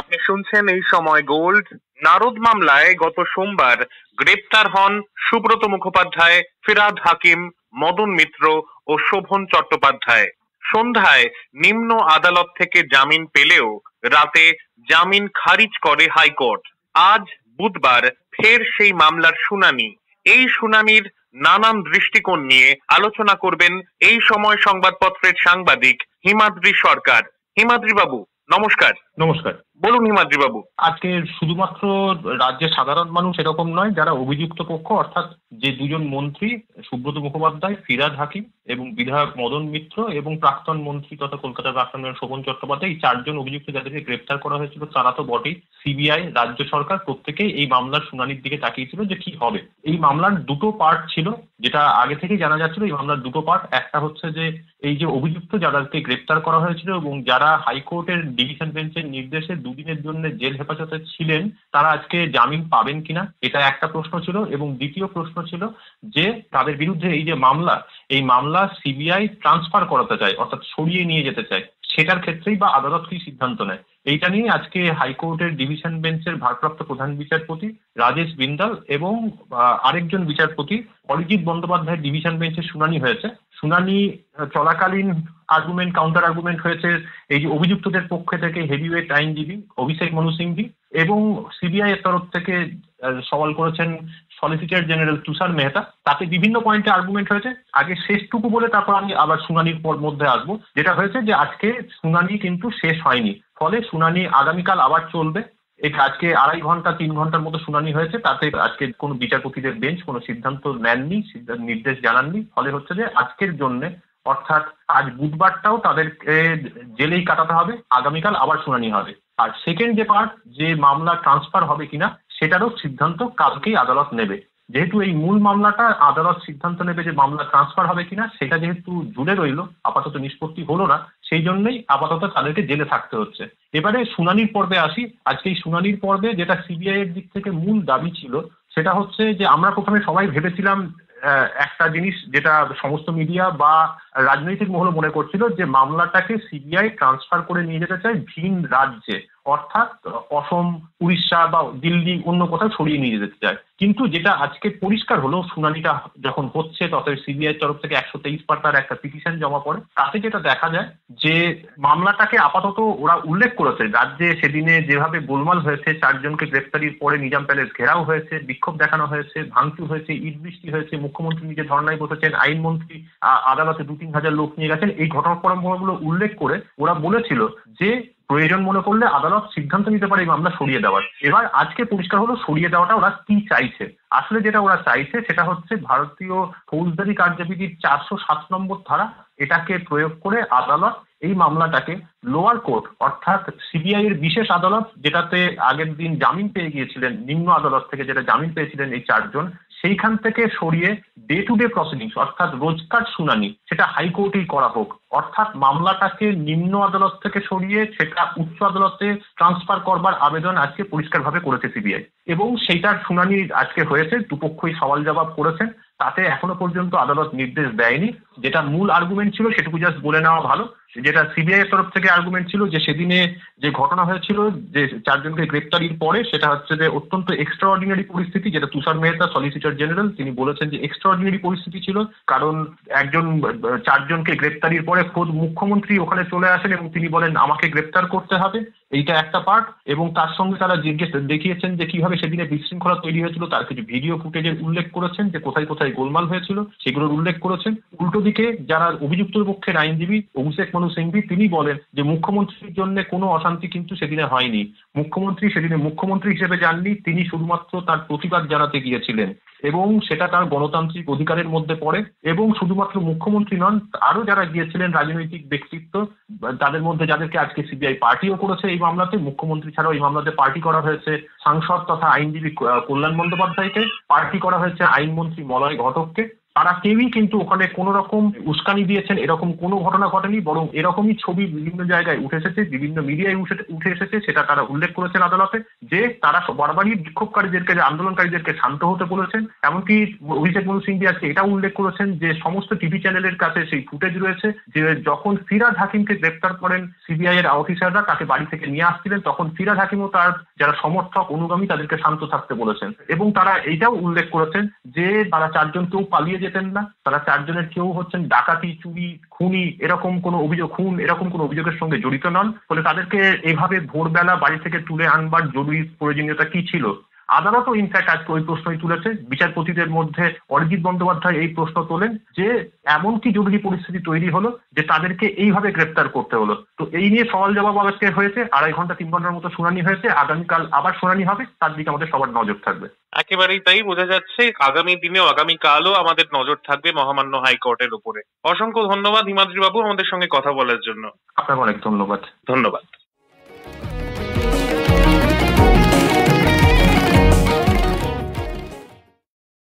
আপনি শুনছেন এই সময় গোল্ড। নারদ মামলায় গত সোমবার গ্রেপ্তার হন সুব্রত মুখোপাধ্যায়, ফিরাদ হাকিম, মদন মিত্র ও শোভন চট্টোপাধ্যায়। সন্ধ্যায় নিম্ন আদালত থেকে জামিন পেলেও রাতে জামিন খারিজ করে হাইকোর্ট। আজ বুধবার ফের সেই মামলার শুনানি। এই শুনানির নানান দৃষ্টিকোণ নিয়ে আলোচনা করবেন এই সময় সংবাদপত্রের সাংবাদিক হিমাদ্রি সরকার। হিমাদ্রি বাবু নমস্কার। নমস্কার। বলুন হিমাদ্রি বাবু, আজকে শুধুমাত্র রাজ্যের সাধারণ মানুষ এরকম নয়, যারা অভিযুক্ত পক্ষ অর্থাৎ যে দুজন মন্ত্রী সুব্রত মুখোপাধ্যায়, ফিরাদ হাকিম এবং বিধায়ক মদন মিত্র এবং প্রাক্তন মন্ত্রী তথা কলকাতার প্রাক্তন মেয়র শোভন চট্টোপাধ্যায়, এই চারজন অভিযুক্ত যাদেরকে গ্রেপ্তার করা হয়েছিল তারা তো বটেই, সিবিআই, রাজ্য সরকার প্রত্যেকে এই মামলার শুনানির দিকে তাকিয়েছিল যে কি হবে। এই মামলার দুটো পার্ট ছিল, যেটা আগে থেকেই জানা যাচ্ছিল। এই মামলার দুটো পার্ট, একটা হচ্ছে যে এই যে অভিযুক্ত যাদেরকে গ্রেপ্তার করা হয়েছিল এবং যারা হাইকোর্টের ডিভিশন বেঞ্চের নির্দেশে দুদিনের জন্য জেল হেফাজতে ছিলেন, তারা আজকে জামিন পাবেন কিনা, এটা একটা প্রশ্ন ছিল। এবং দ্বিতীয় প্রশ্ন ছিল যে তাদের বিরুদ্ধে এই যে মামলা, এই মামলা সিবিআই ট্রান্সফার করাতে চায় অর্থাৎ সরিয়ে নিয়ে যেতে চায়, সেটার ক্ষেত্রেই বা আদালত কি সিদ্ধান্ত নেয়, এইটা নিয়ে আজকে হাইকোর্টের ডিভিশন বেঞ্চের ভারপ্রাপ্ত প্রধান বিচারপতি রাজেশ বিন্দাল এবং আরেকজন বিচারপতি অরিজিৎ বন্দ্যোপাধ্যায়ের ডিভিশন বেঞ্চে শুনানি হয়েছে। শুনানি চলাকালীন আর্গুমেন্ট, কাউন্টার আর্গুমেন্ট হয়েছে এই যে অভিযুক্তদের পক্ষে থেকে হেভিওয়েট আইনজীবী অভিষেক মনু সিংভি এবং সিবিআই এর তরফ থেকে সওয়াল করেছেন সলিসিটর জেনারেল তুষার মেহতা। তাতে বিভিন্ন পয়েন্টে আর্গুমেন্ট হয়েছে। আগে শেষটুকু বলে তারপর আমি আবার শুনানির পর মধ্যে আসবো। যেটা হয়েছে যে আজকে শুনানি কিন্তু শেষ হয়নি, ফলে শুনানি আগামীকাল আবার চলবে। এটা আজকে আড়াই ঘন্টা তিন ঘন্টার মতো শুনানি হয়েছে, তাতে আজকে কোনো বিচারপতিদের বেঞ্চ কোনো সিদ্ধান্ত নেননি, নির্দেশ জানাননি। ফলে হচ্ছে যে আজকের জন্য অর্থাৎ আজ বুধবারটাও তাদেরকে জেলেই কাটাতে হবে, আগামীকাল আবার শুনানি হবে। আর সেকেন্ড যে পার্ট, যে মামলা ট্রান্সফার হবে কিনা সেটারও সিদ্ধান্ত কালকেই আদালত নেবে। যেহেতু এই মূল মামলাটা আদালত সিদ্ধান্ত নেবে যে মামলা ট্রান্সফার হবে কিনা, সেটা যেহেতু জুড়ে রইল, আপাতত নিষ্পত্তি হলো না, সেই জন্যই আপাতত তাদেরকে জেলে থাকতে হচ্ছে। এবারে শুনানির পর্বে আসি। আজকে এই শুনানির পর্বে যেটা সিবিআই এর দিক থেকে মূল দাবি ছিল সেটা হচ্ছে যে আমরা প্রথমে সবাই ভেবেছিলাম একটা জিনিস, যেটা সমস্ত মিডিয়া বা রাজনৈতিক মহল মনে করছিল যে মামলাটাকে সিবিআই ট্রান্সফার করে নিয়ে যেতে চায় ভিন রাজ্যে অর্থাৎ অসম, উড়িষ্যা বা দিল্লি অন্য কোথাও ছড়িয়ে নিয়ে যেতে চায়। কিন্তু যেটা আজকে পরিষ্কার হলো শুনানিটা যখন হচ্ছে, তখন সিবিআই তরফ থেকে 123 পাতার একটা পিটিশন জমা পড়ে, তাতে যেটা দেখা যায় যে মামলাটাকে আপাতত ওরা উল্লেখ করেছে, রাজ্যে সেদিনে যেভাবে গোলমাল হয়েছে, চারজনকে গ্রেপ্তারির পরে নিজাম প্যালেস ঘেরাও হয়েছে, বিক্ষোভ দেখানো হয়েছে, ভাঙচুর হয়েছে, ইট বৃষ্টি হয়েছে, মুখ্যমন্ত্রী নিজে ধর্নায় বসেছেন, আইনমন্ত্রী আদালতে 2-3 হাজার লোক নিয়ে গেছেন, এই ঘটনা পরম্পরাগুলো উল্লেখ করে ওরা বলেছিল যে প্রয়োজন মনে করলে আদালত সিদ্ধান্ত নিতে পারে এই মামলা সরিয়ে দেওয়ার। এবার আজকে পরিষ্কার হলো সরিয়ে দেওয়াটা ওরা কি চাইছে। আসলে যেটা ওরা চাইছে সেটা হচ্ছে ভারতীয় ফৌজদারি কার্যবিধির 407 নম্বর ধারা, এটাকে প্রয়োগ করে আদালত এই মামলাটাকে লোয়ার কোর্ট অর্থাৎ সিবিআই এর বিশেষ আদালত, যেটাতে আগের দিন জামিন পেয়ে গিয়েছিলেন, নিম্ন আদালত থেকে যেটা জামিন পেয়েছিলেন এই চারজন, সেইখান থেকে সরিয়ে ডে টু ডে প্রসিডিংস অর্থাৎ রোজকার শুনানি সেটা হাইকোর্টেই করা হোক। অর্থাৎ মামলাটাকে নিম্ন আদালত থেকে সরিয়ে সেটা উচ্চ আদালতে ট্রান্সফার করবার আবেদন আজকে পরিষ্কারভাবে করেছে সিবিআই, এবং সেইটার শুনানি আজকে হয়েছে। দুপক্ষই সওয়াল জবাব করেছেন, তাতে এখনো পর্যন্ত আদালত নির্দেশ দেয়নি। যেটা মূল আর্গুমেন্ট ছিল সেটুকু জাস্ট বলে নেওয়া ভালো। যেটা সিবিআই এর তরফ থেকে আর্গুমেন্ট ছিল যে সেদিনে যে ঘটনা হয়েছিল, যে চারজনকে গ্রেপ্তারির পরে, সেটা হচ্ছে যে অত্যন্ত এক্সট্রাঅর্ডিনারি পরিস্থিতি, যেটা তুষার মেহতা সলিসিটর জেনারেল তিনি বলেছেন যে এক্সট্রাঅর্ডিনারি পরিস্থিতি ছিল, কারণ চারজনকে গ্রেপ্তারির পরে খোদ মুখ্যমন্ত্রী ওখানে চলে আসেন এবং তিনি বলেন আমাকে গ্রেপ্তার করতে হবে, এইটা একটা পার্ট। এবং তার সঙ্গে তারা দেখিয়েছেন যে কিভাবে সেদিনে বিশৃঙ্খলা তৈরি হয়েছিল, তার কিছু ভিডিও ফুটেজের উল্লেখ করেছেন, যে কোথায় কোথায় গোলমাল হয়েছিল সেগুলোর উল্লেখ করেছেন। উল্টো দিকে যারা অভিযুক্ত পক্ষের আইনজীবী অভিষেক মনু সিংভি তিনি বলেন যে মুখ্যমন্ত্রীর জন্য কোনো অশান্তি কিন্তু সেদিনে হয়নি, মুখ্যমন্ত্রী সেদিনে মুখ্যমন্ত্রী হিসেবে যাননি, তিনি শুধুমাত্র তার প্রতিবাদ জানাতে গিয়েছিলেন এবং সেটা তার গণতান্ত্রিক অধিকারের মধ্যে পড়ে। এবং শুধুমাত্র মুখ্যমন্ত্রী নন, আরো যারা গিয়েছিলেন রাজনৈতিক ব্যক্তিত্ব, তাদের মধ্যে যাদেরকে আজকে সিবিআই পার্টিও করেছে এই মামলাতে, মুখ্যমন্ত্রী ছাড়াও এই মামলাতে পার্টি করা হয়েছে সাংসদ তথা আইনজীবী কল্যাণ বন্দ্যোপাধ্যায়কে, পার্টি করা হয়েছে আইনমন্ত্রী মলয় ঘটককে, তারা কেউই কিন্তু ওখানে কোনো রকম উস্কানি দিয়েছেন এরকম কোনো ঘটনা ঘটেনি, বরং এরকমই ছবি বিভিন্ন জায়গায় উঠে এসেছে, বিভিন্ন মিডিয়ায় উঠে এসেছে। সেটা তারা উল্লেখ করেছেন আদালতে, যে তারা বারবারই বিক্ষোভকারীদেরকে, যে আন্দোলনকারীদেরকে শান্ত হতে বলেছেন। এমনকি অভিষেক মনু সিংভি আজকে এটা উল্লেখ করেছেন যে সমস্ত টিভি চ্যানেলের কাছে সেই ফুটেজ রয়েছে যে যখন ফিরাদ হাকিমকে গ্রেপ্তার করেন সিবিআই এর অফিসাররা, তাকে বাড়ি থেকে নিয়ে আসছিলেন, তখন ফিরাদ হাকিমও তার যারা সমর্থক অনুগামী তাদেরকে শান্ত থাকতে বলেছেন। এবং তারা এটাও উল্লেখ করেছেন যে তারা চারজন কেউ পালিয়ে যেতেন না, তারা চারজনের কেউ হচ্ছেন ডাকাতি, চুরি, খুনি এরকম কোনো অভিযোগ, খুন এরকম কোনো অভিযোগের সঙ্গে জড়িত নন। ফলে তাদেরকে এভাবে ভোরবেলা বাড়ি থেকে তুলে আনবার জরুরি প্রয়োজনীয়তা কি ছিল? আদালতও ইনফ্যাক্ট আজকে ওই প্রশ্নই তুলেছে। বিচারপতিদের মধ্যে অরিজিৎ বন্দ্যোপাধ্যায় এই প্রশ্ন তোলেন যে এমন কি জরুরি পরিস্থিতি তৈরি হলো যে তাদেরকে এইভাবে গ্রেপ্তার করতে হলো? তো এই নিয়ে সওয়াল জবাব আজকে হয়েছে, 2.5 ঘন্টা 3 ঘন্টার মতো শুনানি হয়েছে। আগামীকাল আবার শুনানি হবে, তার দিকে আমাদের সবার নজর থাকবে। একেবারেই তাই বোঝা যাচ্ছে, আগামী দিনেও, আগামীকালও আমাদের নজর থাকবে মহামান্য হাইকোর্টের উপরে। অসংখ্য ধন্যবাদ হিমাদ্রি বাবু আমাদের সঙ্গে কথা বলার জন্য। আপনাকে অনেক ধন্যবাদ।